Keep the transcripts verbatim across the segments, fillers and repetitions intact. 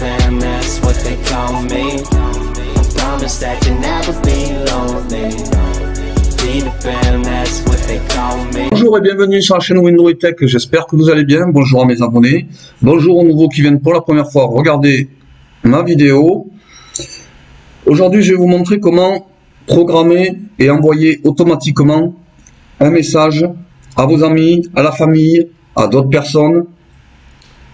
fam, that's what they call me. I promise that you'll never be lonely. Be the fam, that's what they call me. Bonjour et bienvenue sur la chaîne Windows Tech, j'espère que vous allez bien. Bonjour à mes abonnés, bonjour aux nouveaux qui viennent pour la première fois regarder ma vidéo. Aujourd'hui, je vais vous montrer comment programmer et envoyer automatiquement un message à vos amis, à la famille, à d'autres personnes.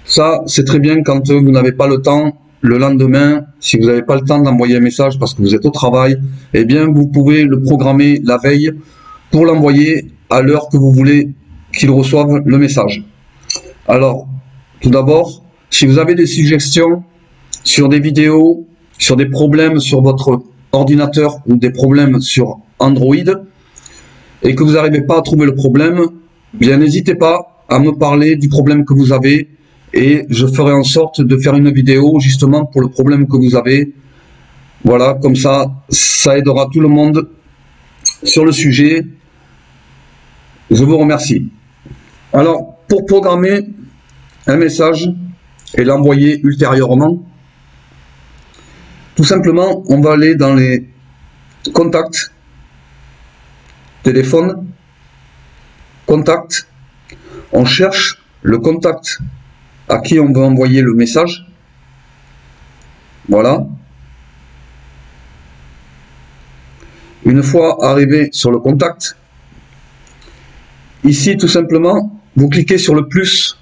Ça, c'est très bien quand vous n'avez pas le temps le lendemain. Si vous n'avez pas le temps d'envoyer un message parce que vous êtes au travail, eh bien, vous pouvez le programmer la veille pour l'envoyer à l'heure que vous voulez qu'il reçoive le message. Alors, tout d'abord, si vous avez des suggestions sur des vidéos, sur des problèmes sur votre ordinateur ou des problèmes sur Android et que vous n'arrivez pas à trouver le problème, bien n'hésitez pas à me parler du problème que vous avez et je ferai en sorte de faire une vidéo justement pour le problème que vous avez. Voilà, comme ça, ça aidera tout le monde sur le sujet. Je vous remercie. Alors, pour programmer un message et l'envoyer ultérieurement, tout simplement, on va aller dans les contacts, téléphone, contact. On cherche le contact à qui on veut envoyer le message. Voilà. Une fois arrivé sur le contact, ici, tout simplement, vous cliquez sur le plus,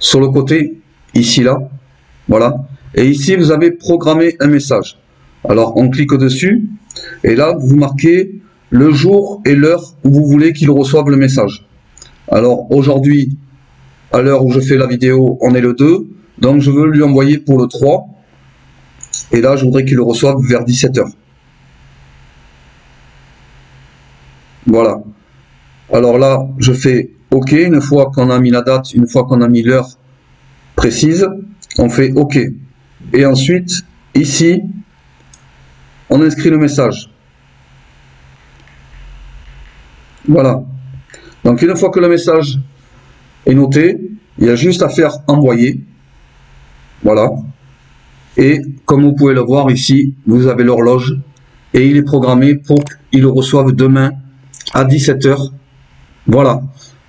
sur le côté, ici, là. Voilà. Et ici, vous avez programmé un message. Alors, on clique dessus. Et là, vous marquez le jour et l'heure où vous voulez qu'il reçoive le message. Alors, aujourd'hui, à l'heure où je fais la vidéo, on est le deux. Donc, je veux lui envoyer pour le trois. Et là, je voudrais qu'il le reçoive vers dix-sept heures. Voilà. Alors là, je fais OK. Une fois qu'on a mis la date, une fois qu'on a mis l'heure précise, on fait OK. Et ensuite, ici, on inscrit le message. Voilà. Donc, une fois que le message est noté, il y a juste à faire envoyer. Voilà. Et comme vous pouvez le voir ici, vous avez l'horloge. Et il est programmé pour qu'il le reçoive demain à dix-sept heures. Voilà.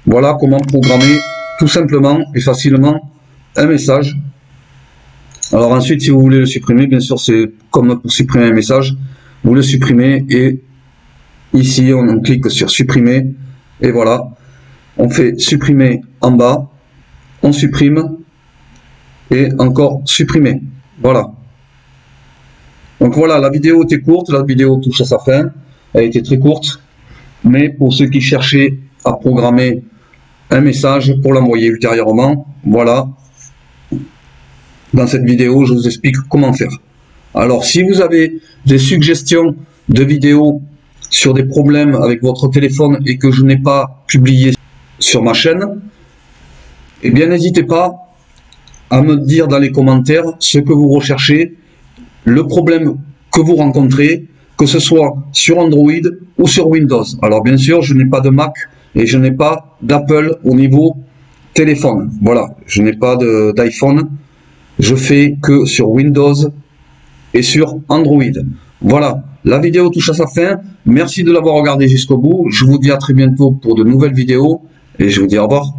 Voilà comment programmer tout simplement et facilement un message. Alors ensuite, si vous voulez le supprimer, bien sûr, c'est comme pour supprimer un message, vous le supprimez et ici, on, on clique sur supprimer et voilà, on fait supprimer en bas, on supprime et encore supprimer. Voilà. Donc voilà, la vidéo était courte, la vidéo touche à sa fin, elle était très courte, mais pour ceux qui cherchaient à programmer un message pour l'envoyer ultérieurement, voilà. Dans cette vidéo, je vous explique comment faire. Alors, si vous avez des suggestions de vidéos sur des problèmes avec votre téléphone et que je n'ai pas publié sur ma chaîne, eh bien, n'hésitez pas à me dire dans les commentaires ce que vous recherchez, le problème que vous rencontrez, que ce soit sur Android ou sur Windows. Alors, bien sûr, je n'ai pas de Mac et je n'ai pas d'Apple au niveau téléphone. Voilà, je n'ai pas d'iPhone. Je fais que sur Windows et sur Android. Voilà, la vidéo touche à sa fin. Merci de l'avoir regardée jusqu'au bout. Je vous dis à très bientôt pour de nouvelles vidéos et je vous dis au revoir.